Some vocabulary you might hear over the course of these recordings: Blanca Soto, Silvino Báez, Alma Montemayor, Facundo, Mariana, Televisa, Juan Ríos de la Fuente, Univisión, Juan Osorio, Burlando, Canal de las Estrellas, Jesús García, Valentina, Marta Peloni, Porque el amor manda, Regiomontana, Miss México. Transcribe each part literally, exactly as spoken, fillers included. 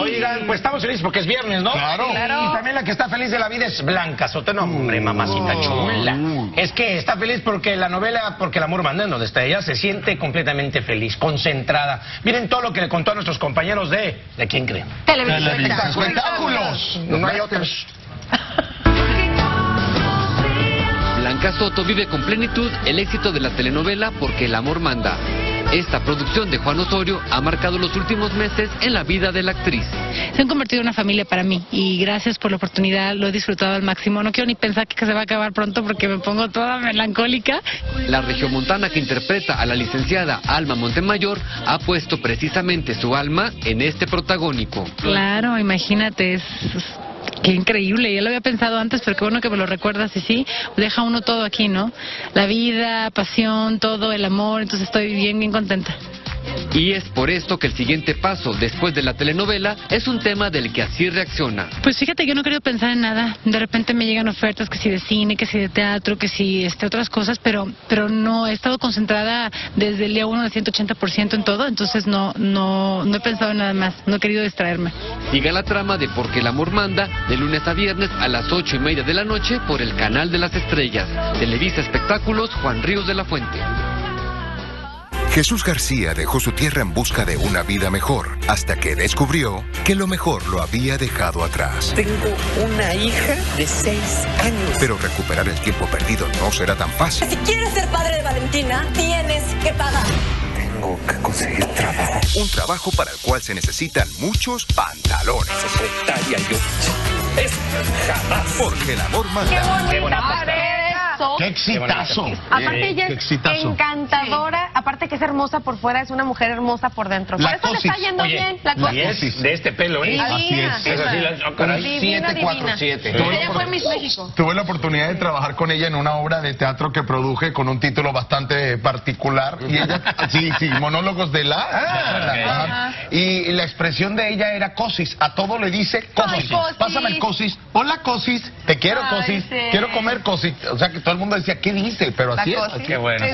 Oigan, pues estamos felices porque es viernes, ¿no? Claro. claro. Y también la que está feliz de la vida es Blanca Soto. No, hombre, mamacita oh. chula. Es que está feliz porque la novela, porque el amor manda, en donde está ella, se siente completamente feliz, concentrada. Miren todo lo que le contó a nuestros compañeros de... ¿De quién creen? Televisa. Espectáculos. No hay otros. Blanca Soto vive con plenitud el éxito de la telenovela Porque el amor manda. Esta producción de Juan Osorio ha marcado los últimos meses en la vida de la actriz. Se han convertido en una familia para mí y gracias por la oportunidad, lo he disfrutado al máximo. No quiero ni pensar que se va a acabar pronto porque me pongo toda melancólica. La regiomontana que interpreta a la licenciada Alma Montemayor ha puesto precisamente su alma en este protagónico. Claro, imagínate, es... Qué increíble, ya lo había pensado antes, pero qué bueno que me lo recuerdas y sí, deja uno todo aquí, ¿no? La vida, pasión, todo, el amor, entonces estoy bien, bien contenta. Y es por esto que el siguiente paso después de la telenovela es un tema del que así reacciona. Pues fíjate, yo no quería pensar en nada. De repente me llegan ofertas que si de cine, que si de teatro, que si este, otras cosas, pero pero no, he estado concentrada desde el día uno de ciento ochenta por ciento en todo, entonces no, no, no he pensado en nada más, no he querido distraerme. Siga la trama de Porque el amor manda de lunes a viernes a las ocho y media de la noche por el Canal de las Estrellas. Televisa Espectáculos, Juan Ríos de la Fuente. Jesús García dejó su tierra en busca de una vida mejor, hasta que descubrió que lo mejor lo había dejado atrás. Tengo una hija de seis años. Pero recuperar el tiempo perdido no será tan fácil. Si quieres ser padre de Valentina, tienes que pagar. Tengo que conseguir trabajo. Un trabajo para el cual se necesitan muchos pantalones. Secretaria, yo... Es jamás. Porque el amor manda. ¡Qué bonita pareja! ¡Qué exitazo! Qué aparte ella es encantadora, sí. Aparte que es hermosa por fuera, es una mujer hermosa por dentro. Por la eso cosis. Le está yendo Oye, bien la cosis. De este pelo, ¿eh? Divina. Así es. Es así, la, caray. siete cuatro siete. Ella fue Miss México. Tuve la oportunidad de trabajar con ella en una obra de teatro que produje con un título bastante particular. Y ella, sí, sí, monólogos de la... Ah, okay. Y la expresión de ella era cosis. A todo le dice cosis. Ay, cosis. Pásame el cosis. Hola, cosis. Te quiero, Ay, cosis. Sí. Quiero comer, cosis. O sea, que todo el mundo decía, ¿qué dice? Pero así es. Qué bueno. Sí.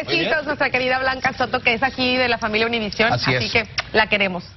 Besitos, nuestra querida Blanca Soto, que es aquí de la familia Univisión, así, así que la queremos.